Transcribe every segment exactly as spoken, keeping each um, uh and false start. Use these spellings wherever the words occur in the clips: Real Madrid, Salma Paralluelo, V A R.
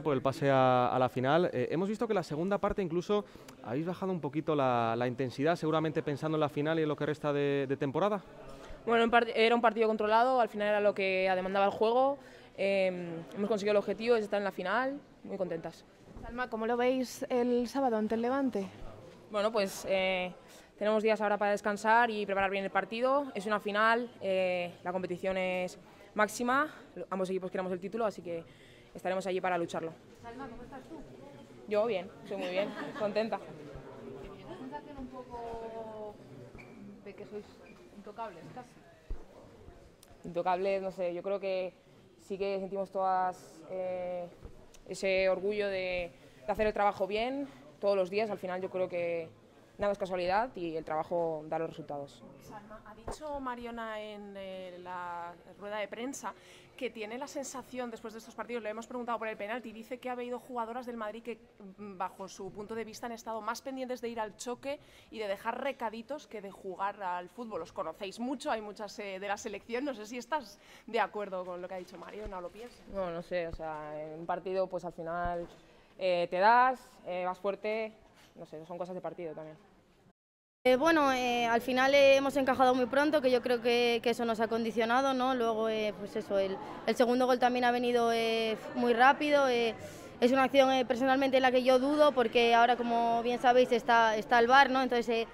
victoria por el pase a, a la final. Eh, hemos visto que la segunda parte incluso habéis bajado un poquito la, la intensidad, seguramente pensando en la final y en lo que resta de, de temporada. Bueno, era un partido controlado, al final era lo que demandaba el juego. Eh, hemos conseguido el objetivo, es estar en la final, muy contentas. Salma, ¿cómo lo veis el sábado ante el Levante? Bueno, pues eh, tenemos días ahora para descansar y preparar bien el partido. Es una final, eh, la competición es máxima, ambos equipos queremos el título, así que estaremos allí para lucharlo. Salma, ¿cómo estás tú? Yo bien, estoy muy bien, contenta. ¿La sensación un poco de que sois intocables casi? Intocables, no sé, yo creo que sí que sentimos todas eh, ese orgullo de, de hacer el trabajo bien todos los días. Al final yo creo que nada es casualidad y el trabajo da los resultados. Salma, ha dicho Mariona en eh, la rueda de prensa que tiene la sensación, después de estos partidos, le hemos preguntado por el penalti, dice que ha habido jugadoras del Madrid que, bajo su punto de vista, han estado más pendientes de ir al choque y de dejar recaditos que de jugar al fútbol. Os conocéis mucho, hay muchas eh, de la selección, no sé si estás de acuerdo con lo que ha dicho Mariona o lo piensas. No, no sé, o sea, en un partido, pues al final eh, te das, eh, vas fuerte, no sé, son cosas de partido también. Eh, bueno, eh, al final eh, hemos encajado muy pronto, que yo creo que, que eso nos ha condicionado, ¿no? Luego, eh, pues eso, el, el segundo gol también ha venido eh, muy rápido. Eh, es una acción eh, personalmente en la que yo dudo, porque ahora, como bien sabéis, está, está el V A R, ¿no? Entonces, eh,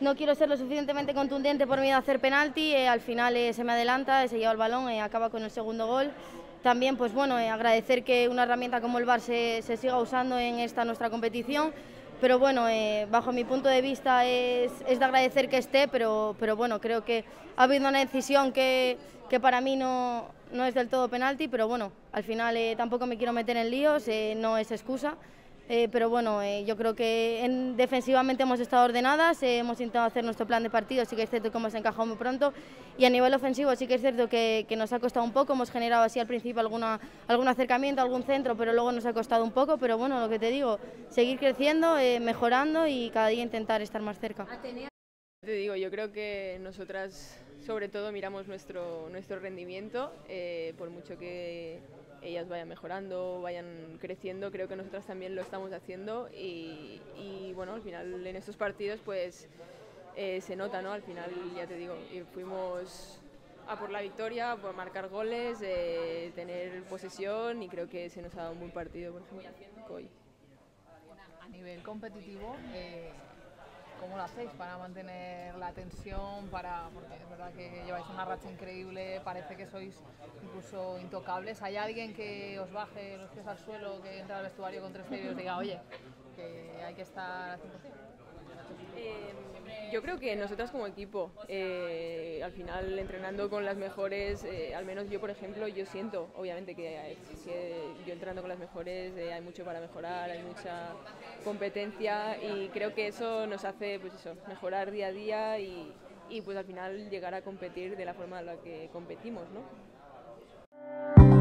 no quiero ser lo suficientemente contundente por miedo a hacer penalti. Eh, al final eh, se me adelanta, se lleva el balón, eh, acaba con el segundo gol. También, pues bueno, eh, agradecer que una herramienta como el V A R se, se siga usando en esta nuestra competición. Pero bueno, eh, bajo mi punto de vista es, es de agradecer que esté, pero, pero bueno, creo que ha habido una decisión que, que para mí no, no es del todo penalti, pero bueno, al final eh, tampoco me quiero meter en líos, eh, no es excusa, eh, pero bueno, eh, yo creo que en, defensivamente hemos estado ordenadas, eh, hemos intentado hacer nuestro plan de partido, sí que es cierto que hemos encajado muy pronto, y a nivel ofensivo sí que es cierto que, que nos ha costado un poco, hemos generado así al principio alguna, algún acercamiento, algún centro, pero luego nos ha costado un poco, pero bueno, lo que te digo, seguir creciendo, eh, mejorando y cada día intentar estar más cerca. Te digo, yo creo que nosotras sobre todo miramos nuestro, nuestro rendimiento, eh, por mucho que ellas vayan mejorando, vayan creciendo, creo que nosotras también lo estamos haciendo y, y bueno, al final en estos partidos pues Eh, se nota, ¿no? Al final, ya te digo, fuimos a por la victoria, a por marcar goles, eh, tener posesión y creo que se nos ha dado un buen partido, por ejemplo, hoy. A nivel competitivo, eh, ¿cómo lo hacéis para mantener la tensión? Para, porque es verdad que lleváis una racha increíble, parece que sois incluso intocables. ¿Hay alguien que os baje los pies al suelo, que entre al vestuario con tres medios y diga, oye, que hay que estar al cien por cien? Eh, yo creo que nosotras como equipo, eh, al final entrenando con las mejores, eh, al menos yo por ejemplo, yo siento obviamente que, que yo entrenando con las mejores eh, hay mucho para mejorar, hay mucha competencia y creo que eso nos hace pues eso, mejorar día a día y, y pues al final llegar a competir de la forma en la que competimos, ¿no?